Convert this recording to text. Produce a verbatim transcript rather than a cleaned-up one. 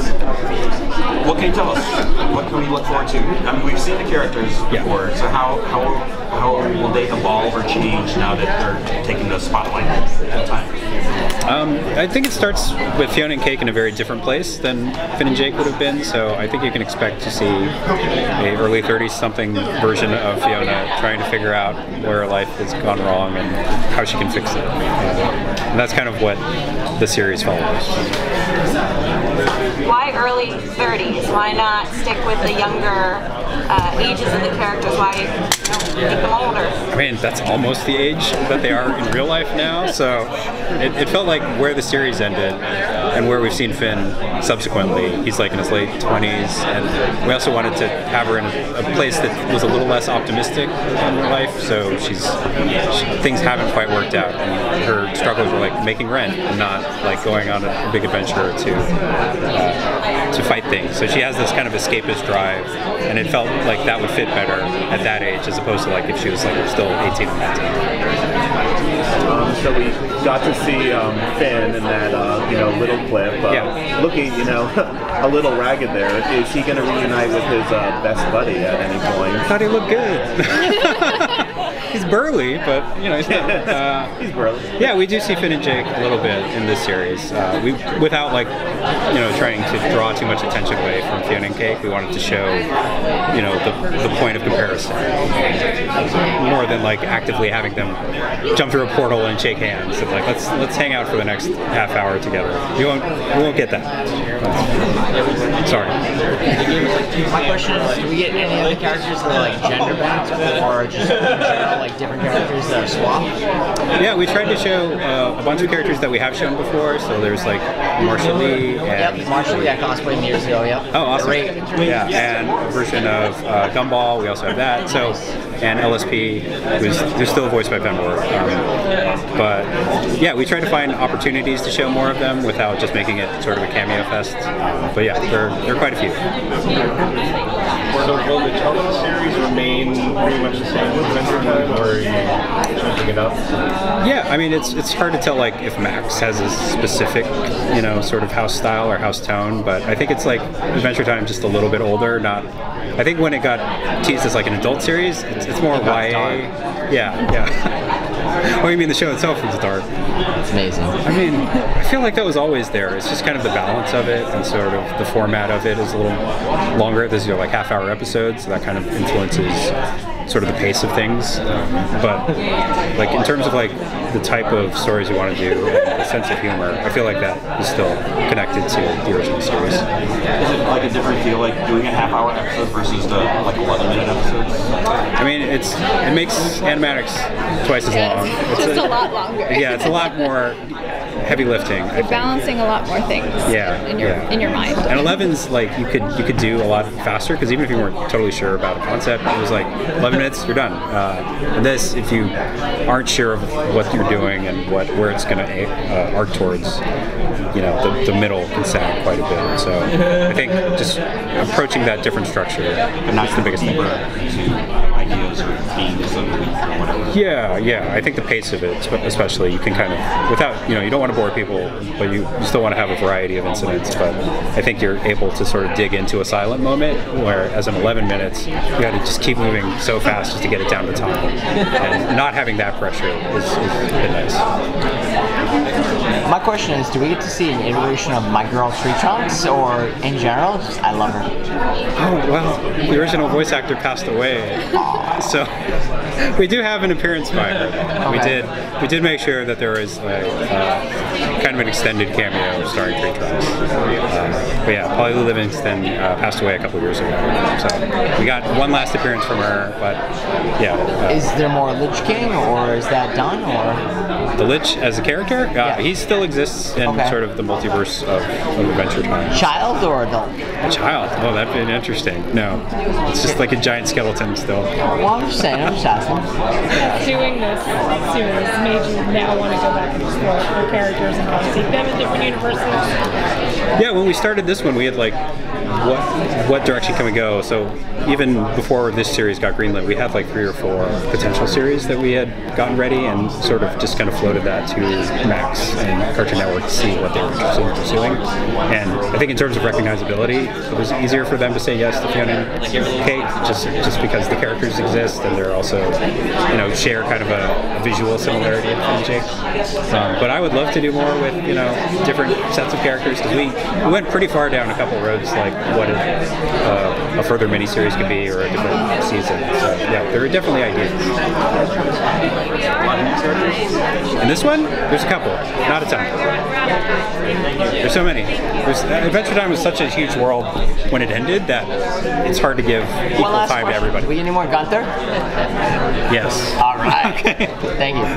things. What can you tell us? What can we look forward to? I mean, we've seen the characters before, yeah. so how, how how will they evolve or change now that they're taking the spotlight at time? Um, I think it starts with Fionna and Cake in a very different place than Finn and Jake would have been, so I think you can expect to see a early thirties-something version of Fionna trying to figure out where her life has gone wrong and how she can fix it. And that's kind of what the series follows. Why early thirties? Why not stick with the younger uh, ages of the characters? Why don't make them older? I mean, that's almost the age that they are in real life now, so it, it felt like where the series ended and where we've seen Finn subsequently. He's like in his late twenties, and we also wanted to have her in a place that was a little less optimistic in her life, so she's she, things haven't quite worked out. And her struggles were like making rent and not like going on a big adventure to uh, to fight things. So she has this kind of escapist drive, and it felt like that would fit better at that age as opposed to like if she was like still eighteen or nineteen. Um, so we got to see um, Finn in that uh, you know little clip, uh, yeah. looking you know a little ragged there. Is he going to reunite with his uh, best buddy at any point? I thought he looked good. He's burly, but you know he's not. Uh, he's burly. Yeah, we do see Finn and Jake a little bit in this series. Uh, we without like you know trying to draw too much attention away from Fionna and Cake. We wanted to show you know the, the point of comparison more than like actively having them jump through a portal and shake hands and like let's let's hang out for the next half hour together. You won't we won't get that. Sorry. My question is, do we get any other characters that are like gender bound or just like different characters that are swapped? Yeah, we tried to show uh, a bunch of characters that we have shown before. So there's like Marsha Lee. And yep, Marsha Lee I cosplayed years ago. Yep. Oh, awesome. Great. Yeah, and a version of uh, Gumball. We also have that. So and L S P, who's who's still voiced by Penmore. Um, But yeah, we try to find opportunities to show more of them without just making it sort of a cameo fest. Um, but yeah, there, there are quite a few. So will the total series remain pretty much the same with Adventure Time, or are you changing it up? Yeah, I mean it's it's hard to tell like if Max has a specific you know sort of house style or house tone, but I think it's like Adventure Time just a little bit older. Not I think when it got teased as like an adult series, it's, it's more Y A. Yeah, yeah. Oh, you mean the show itself was dark? It's amazing. I mean, I feel like that was always there. It's just kind of the balance of it, and sort of the format of it is a little longer. These are like half-hour episodes, so that kind of influences sort of the pace of things. Um, but like in terms of like the type of stories you want to do, and the sense of humor, I feel like that is still connected to the original series. Is it like a different feel, like doing a half-hour episode versus the like eleven-minute episodes? I mean, it's it makes animatics twice as long. It's just a, a lot longer. Yeah, it's a lot more heavy lifting. You're balancing a lot more things. Yeah, in your yeah. in your mind. And eleven's like you could you could do a lot faster because even if you weren't totally sure about a concept, it was like eleven minutes, you're done. Uh, and this, if you aren't sure of what you're doing and what where it's going to uh, arc towards, you know, the, the middle can sag quite a bit. So I think just approaching that different structure, and that's the biggest thing. Ideas or themes of the week or whatever. Yeah, yeah. I think the pace of it, especially, you can kind of without you know you don't want to bore people, but you still want to have a variety of incidents. But I think you're able to sort of dig into a silent moment, where as in eleven minutes, you got to just keep moving so fast just to get it down to time. And not having that pressure is, is nice. My question is, do we get to see an iteration of My Girl Tree Trunks, or in general, just I love her? Oh well, the original voice actor passed away. So we do have an appearance by her. We did. We did make sure that there was like, uh, kind of an extended cameo starring Tree Trunks. Uh, but yeah, Polly Livingston uh, passed away a couple years ago, so we got one last appearance from her. But yeah. Uh, is there more Lich King, or is that done? Or the Lich as a character? Uh, yeah. He still exists in okay. sort of the multiverse of, of Adventure Time. Child or adult? A child. Oh, that'd been interesting. No, it's just like a giant skeleton still. Well, I'm just saying, I'm just asking. Doing this series made you now want to go back and explore the characters and want to see them in different universes? Yeah, when we started this one, we had like, what what direction can we go? So even before this series got greenlit, we had like three or four potential series that we had gotten ready, and sort of just kind of floated that to Max and Cartoon Network to see what they were interested in pursuing. And I think in terms of recognizability, it was easier for them to say yes to Fionna and Cake, just just because the characters exist and they're also, you know, share kind of a, a visual similarity in Jake. Um, but I would love to do more with, you know, different sets of characters, because we, we went pretty far down a couple roads, like what a, uh, a further miniseries could be, or a different season. So yeah, there are definitely ideas. And this one, there's a couple, not a ton. There's so many. There's, Adventure Time was such a huge world when it ended that it's hard to give equal time question. to everybody. Will you need more Gunther? Yes. All right. Okay. Thank you.